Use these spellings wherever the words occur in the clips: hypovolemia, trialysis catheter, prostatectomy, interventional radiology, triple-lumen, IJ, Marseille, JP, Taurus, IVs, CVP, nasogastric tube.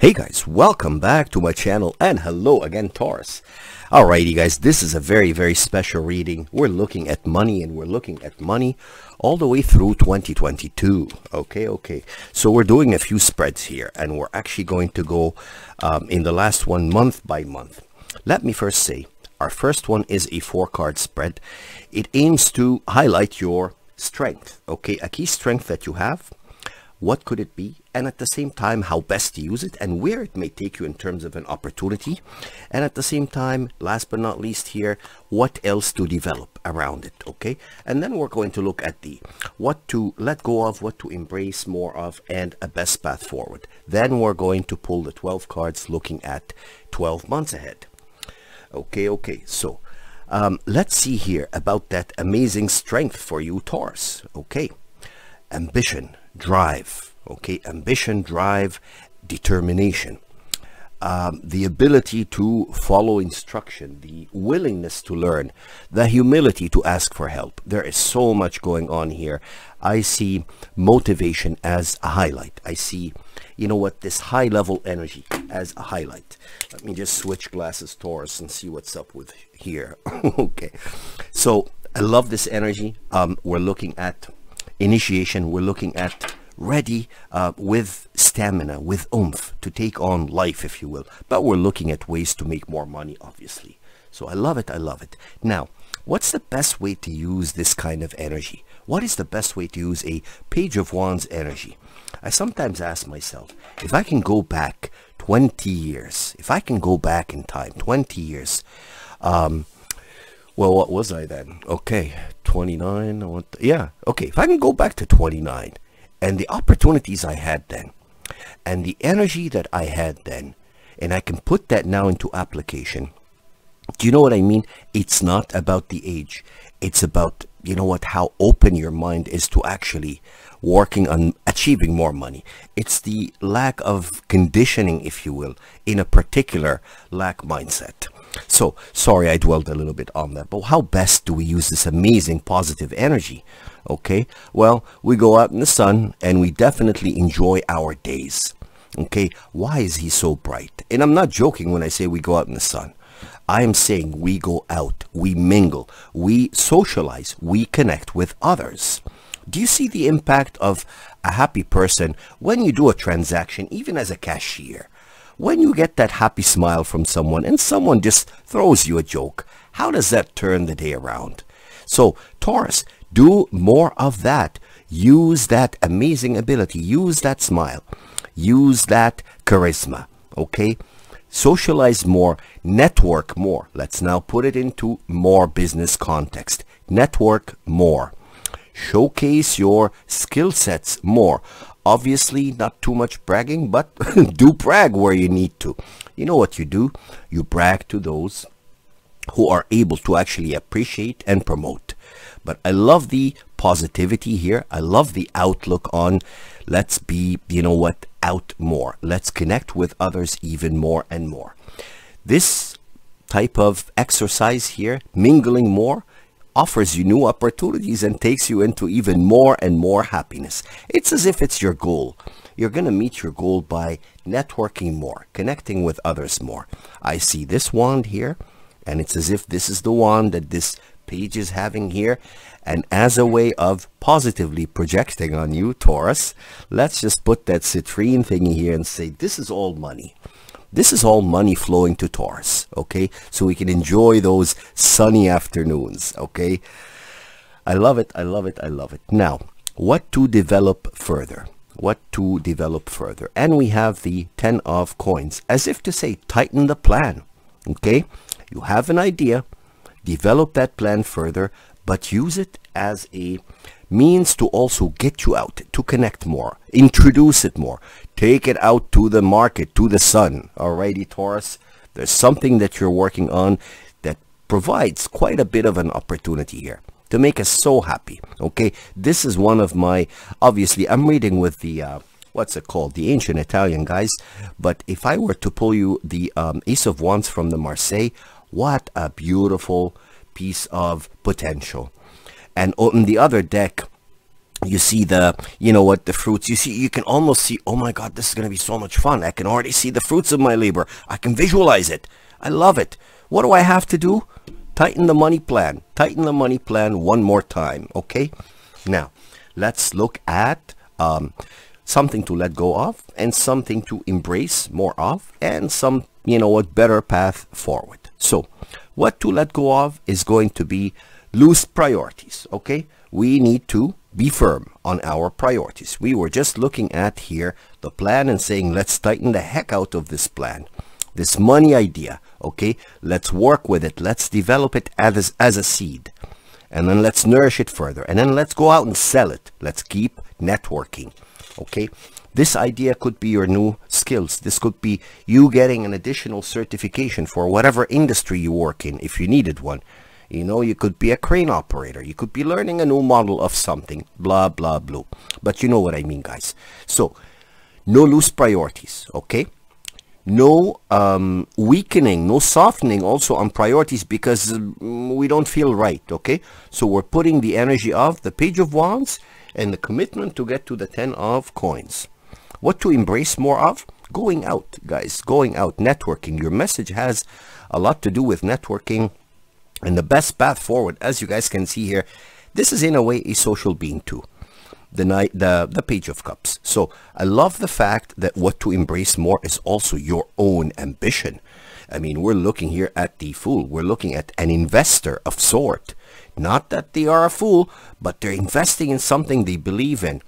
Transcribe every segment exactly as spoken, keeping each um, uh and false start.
Hey guys, welcome back to my channel, and hello again, Taurus. Alrighty guys, this is a very very special reading. We're looking at money, and we're looking at money all the way through twenty twenty-two. Okay, okay. So we're doing a few spreads here, and we're actually going to go um, in the last one month by month. Let me first say, our first one is a four card spread. It aims to highlight your strength, okay, a key strength that you have. What could it be? And at the same time, how best to use it and where it may take you in terms of an opportunity. And at the same time, last but not least here, what else to develop around it, okay? And then we're going to look at the what to let go of, what to embrace more of, and a best path forward. Then we're going to pull the twelve cards looking at twelve months ahead. Okay, okay, so um, let's see here about that amazing strength for you, Taurus, okay? Ambition, drive, okay, ambition, drive, determination, um, the ability to follow instruction, the willingness to learn, the humility to ask for help. There is so much going on here. I see motivation as a highlight. I see, you know what, this high level energy as a highlight. Let me just switch glasses, Taurus, and see what's up with here. Okay, so I love this energy. Um, we're looking at initiation, we're looking at ready uh, with stamina, with oomph to take on life, if you will. But we're looking at ways to make more money, obviously. So I love it, I love it. Now, what's the best way to use this kind of energy? What is the best way to use a Page of Wands energy? I sometimes ask myself, if I can go back twenty years, if I can go back in time twenty years, um, well, what was I then? Okay, twenty-nine, I want to, yeah, okay, if I can go back to twenty-nine and the opportunities I had then and the energy that I had then, and I can put that now into application, do you know what I mean? It's not about the age. It's about, you know what, how open your mind is to actually working on achieving more money. It's the lack of conditioning, if you will, in a particular lack mindset. So, sorry I dwelled a little bit on that, but how best do we use this amazing positive energy? Okay, well, we go out in the sun and we definitely enjoy our days. Okay, why is he so bright? And I'm not joking when I say we go out in the sun. I am saying we go out, we mingle, we socialize, we connect with others. Do you see the impact of a happy person when you do a transaction, even as a cashier? When you get that happy smile from someone and someone just throws you a joke, how does that turn the day around? So, Taurus, do more of that. Use that amazing ability. Use that smile. Use that charisma, okay? Socialize more. Network more. Let's now put it into more business context. Network more. Showcase your skill sets more. Obviously, not too much bragging, but do brag where you need to. You know what you do? You brag to those who are able to actually appreciate and promote. But I love the positivity here. I love the outlook on let's be, you know what, out more. Let's connect with others even more and more. This type of exercise here, mingling more, offers you new opportunities and takes you into even more and more happiness. It's as if it's your goal. You're going to meet your goal by networking more, connecting with others more. I see this wand here, and it's as if this is the wand that this page is having here. And as a way of positively projecting on you, Taurus, let's just put that citrine thingy here and say, this is all money. This is all money flowing to Taurus, okay? So we can enjoy those sunny afternoons, okay? I love it, I love it, I love it. Now, what to develop further? What to develop further? And we have the ten of coins, as if to say, tighten the plan, okay? You have an idea, develop that plan further, but use it as a means to also get you out, to connect more, introduce it more, take it out to the market, to the sun. Alrighty, Taurus, there's something that you're working on that provides quite a bit of an opportunity here to make us so happy, okay? This is one of my, obviously, I'm reading with the, uh, what's it called, the ancient Italian guys, but if I were to pull you the um, Ace of Wands from the Marseille, what a beautiful piece of potential. And on the other deck, you see the, you know what, the fruits. You see, you can almost see, oh my God, this is going to be so much fun. I can already see the fruits of my labor. I can visualize it. I love it. What do I have to do? Tighten the money plan. Tighten the money plan one more time, okay? Now, let's look at um, something to let go of and something to embrace more of and some, you know what, better path forward. So, what to let go of is going to be loose priorities, okay? We need to be firm on our priorities. We were just looking at here the plan and saying, let's tighten the heck out of this plan, this money idea, okay? Let's work with it. Let's develop it as, as a seed. And then let's nourish it further. And then let's go out and sell it. Let's keep networking, okay? This idea could be your new skills. This could be you getting an additional certification for whatever industry you work in, if you needed one. You know, you could be a crane operator. You could be learning a new model of something, blah, blah, blah. But you know what I mean, guys. So, no loose priorities, okay? No um, weakening, no softening also on priorities because um, we don't feel right, okay? So, we're putting the energy of the Page of Wands and the commitment to get to the Ten of Coins. What to embrace more of? Going out, guys. Going out, networking. Your message has a lot to do with networking. And the best path forward, as you guys can see here, this is in a way a social being too, the night the the Page of Cups. So I love the fact that what to embrace more is also your own ambition. I mean, we're looking here at the Fool. We're looking at an investor of sort. Not that they are a fool, but they're investing in something they believe in,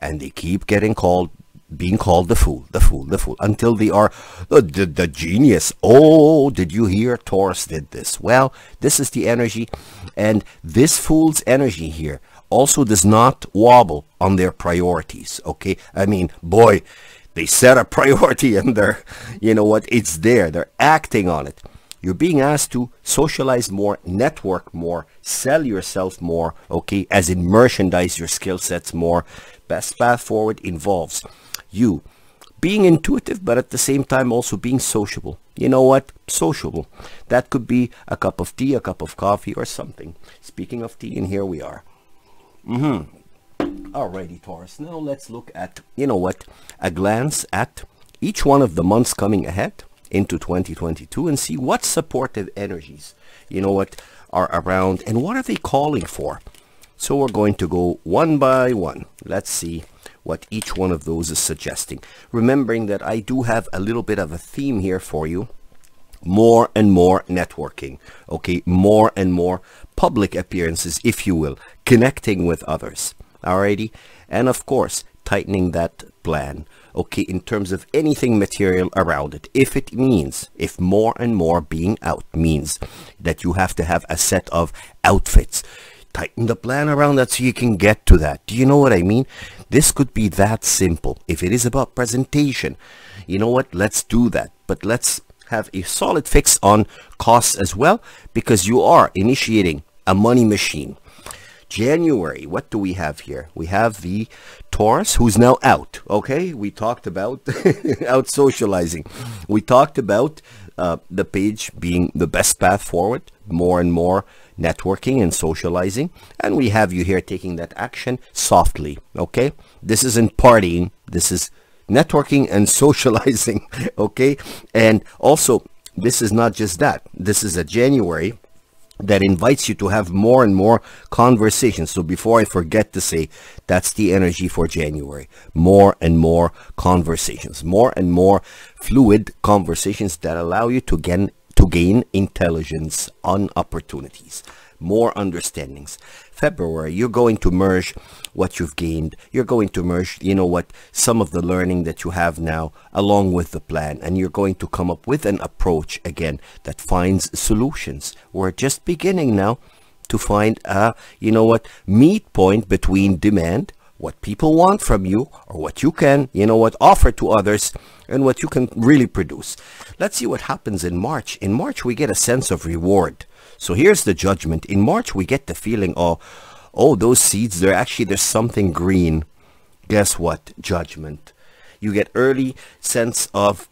and they keep getting called, being called the fool, the fool, the fool, until they are the, the, the genius. Oh, did you hear? Taurus did this. Well, this is the energy, and this Fool's energy here also does not wobble on their priorities, okay? I mean, boy, they set a priority and they're, you know what, it's there. They're acting on it. You're being asked to socialize more, network more, sell yourself more, okay, as in merchandise your skill sets more. Best path forward involves you being intuitive, but at the same time also being sociable. You know what? Sociable. That could be a cup of tea, a cup of coffee, or something. Speaking of tea, and here we are. Mm-hmm. Alrighty, Taurus. Now let's look at, you know what, a glance at each one of the months coming ahead into twenty twenty-two and see what supportive energies, you know what, are around and what are they calling for. So we're going to go one by one. Let's see what each one of those is suggesting. Remembering that I do have a little bit of a theme here for you. More and more networking. Okay, more and more public appearances, if you will. Connecting with others. Alrighty? And of course, tightening that plan. Okay, in terms of anything material around it. If it means, if more and more being out means that you have to have a set of outfits. Tighten the plan around that so you can get to that. Do you know what I mean? This could be that simple. If it is about presentation, you know what? Let's do that. But let's have a solid fix on costs as well, because you are initiating a money machine. January, what do we have here? We have the Taurus who's now out, okay? We talked about out socializing. We talked about uh, the page being the best path forward, more and more networking and socializing, and we have you here taking that action softly, okay? This isn't partying, this is networking and socializing, okay? And also, this is not just that. This is a January that invites you to have more and more conversations. So before I forget to say, that's the energy for January. More and more conversations, more and more fluid conversations that allow you to gain to gain intelligence on opportunities, more understandings. February, you're going to merge what you've gained. You're going to merge, you know what, some of the learning that you have now along with the plan, and you're going to come up with an approach again that finds solutions. We're just beginning now to find a, you know what, meet point between demand, what people want from you, or what you can, you know what, offer to others, and what you can really produce. Let's see what happens in March. In March, we get a sense of reward. So here's the judgment. In March, we get the feeling, oh, oh, those seeds, they're actually, there's something green. Guess what? Judgment. You get early sense of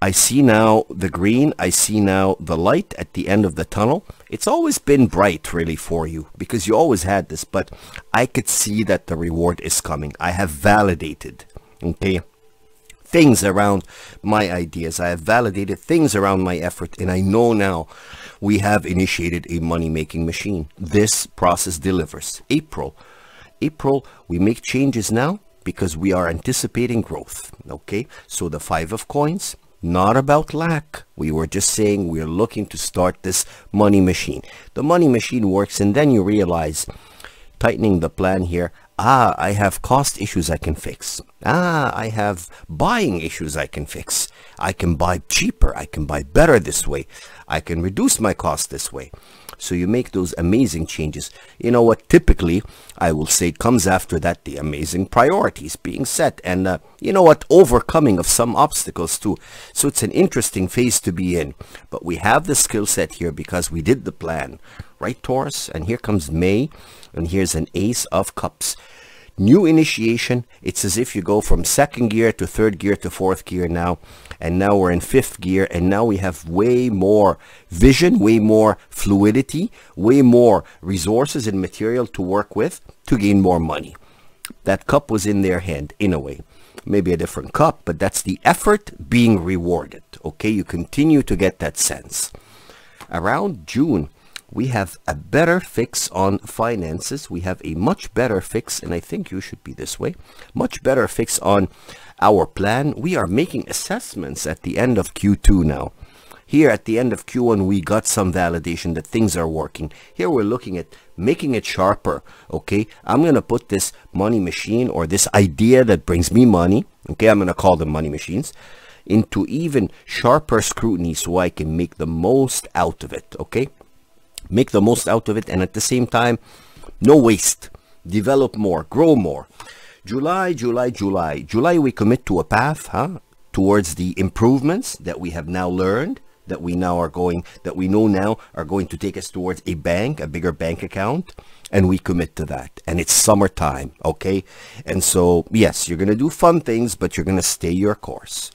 I see now the green, I see now the light at the end of the tunnel. It's always been bright really for you because you always had this, but I could see that the reward is coming. I have validated, okay, things around my ideas. I have validated things around my effort, and I know now we have initiated a money-making machine. This process delivers. April. April, we make changes now because we are anticipating growth, okay? So the five of coins, not about lack. We were just saying we're looking to start this money machine. The money machine works, and then you realize, tightening the plan here, ah, I have cost issues I can fix. Ah, I have buying issues I can fix. I can buy cheaper. I can buy better this way. I can reduce my cost this way. So you make those amazing changes. You know what, typically, I will say comes after that the amazing priorities being set and, uh, you know what, overcoming of some obstacles too. So it's an interesting phase to be in. But we have the skill set here because we did the plan, right, Taurus? And here comes May, and here's an Ace of Cups. New initiation. It's as if you go from second gear to third gear to fourth gear now, and now we're in fifth gear, and now we have way more vision, way more fluidity, way more resources and material to work with to gain more money. That cup was in their hand in a way, maybe a different cup, but that's the effort being rewarded, okay? You continue to get that sense. Around June, we have a better fix on finances. We have a much better fix, and I think you should be this way, much better fix on our plan. We are making assessments at the end of Q two now. Here at the end of Q one, we got some validation that things are working. Here we're looking at making it sharper, okay? I'm going to put this money machine, or this idea that brings me money, okay, I'm going to call them money machines, into even sharper scrutiny so I can make the most out of it, okay? Make the most out of it, and at the same time, no waste. Develop more, grow more. July, July, July. July, we commit to a path, huh? Towards the improvements that we have now learned, that we now are going, that we know now are going to take us towards a bank, a bigger bank account, and we commit to that. And it's summertime, okay? And so, yes, you're going to do fun things, but you're going to stay your course.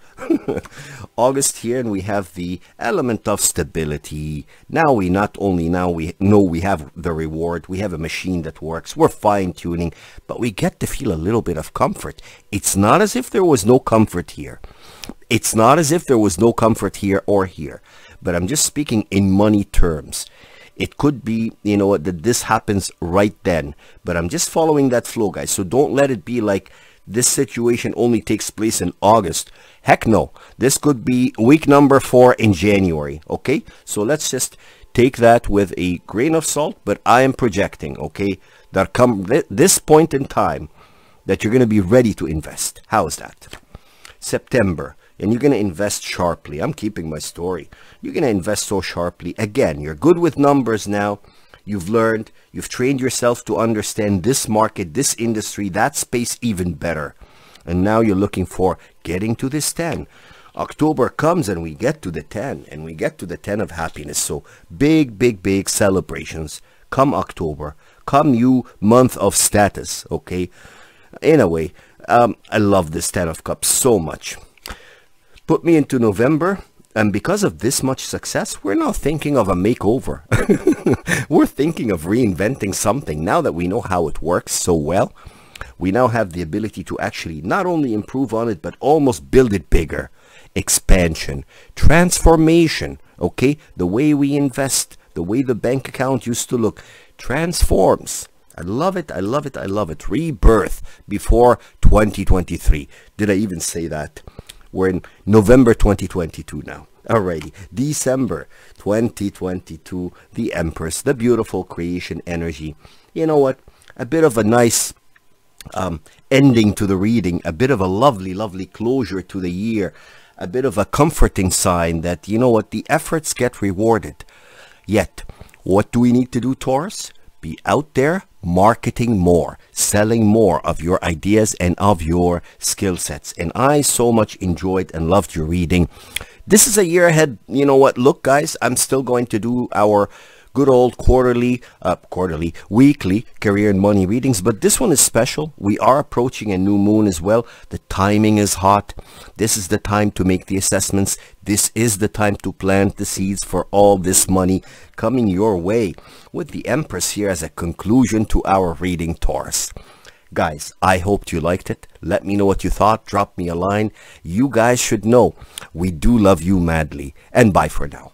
August here, and we have the element of stability. Now we not only now we know we have the reward, we have a machine that works, we're fine-tuning, but we get to feel a little bit of comfort. It's not as if there was no comfort here. It's not as if there was no comfort here or here, but I'm just speaking in money terms. It could be, you know, that this happens right then, but I'm just following that flow, guys. So don't let it be like this situation only takes place in August. Heck no, this could be week number four in January, okay? So let's just take that with a grain of salt, but I am projecting, okay? There come this point in time that you're going to be ready to invest. How is that? September, and you're going to invest sharply. I'm keeping my story. You're going to invest so sharply. Again, you're good with numbers now. You've learned, you've trained yourself to understand this market, this industry, that space even better. And now you're looking for getting to this ten. October comes and we get to the ten, and we get to the ten of happiness. So big, big, big celebrations come October. Come you month of status, okay? In a way, um, I love this ten of cups so much. Put me into November. And because of this much success, we're now thinking of a makeover. We're thinking of reinventing something now that we know how it works so well. We now have the ability to actually not only improve on it, but almost build it bigger. Expansion, transformation, okay? The way we invest, the way the bank account used to look, transforms. I love it, I love it, I love it. Rebirth before twenty twenty-three. Did I even say that? We're in November twenty twenty-two now. Alrighty, December twenty twenty-two, the Empress, the beautiful creation energy. You know what? A bit of a nice um, ending to the reading, a bit of a lovely, lovely closure to the year, a bit of a comforting sign that, you know what, the efforts get rewarded. Yet, what do we need to do, Taurus? Be out there marketing more, selling more of your ideas and of your skill sets. And I so much enjoyed and loved your reading. This is a year ahead. You know what? Look, guys, I'm still going to do our good old quarterly, uh, quarterly, weekly career and money readings. But this one is special. We are approaching a new moon as well. The timing is hot. This is the time to make the assessments. This is the time to plant the seeds for all this money coming your way, with the Empress here as a conclusion to our reading, Taurus. Guys, I hoped you liked it. Let me know what you thought. Drop me a line. You guys should know we do love you madly. And bye for now.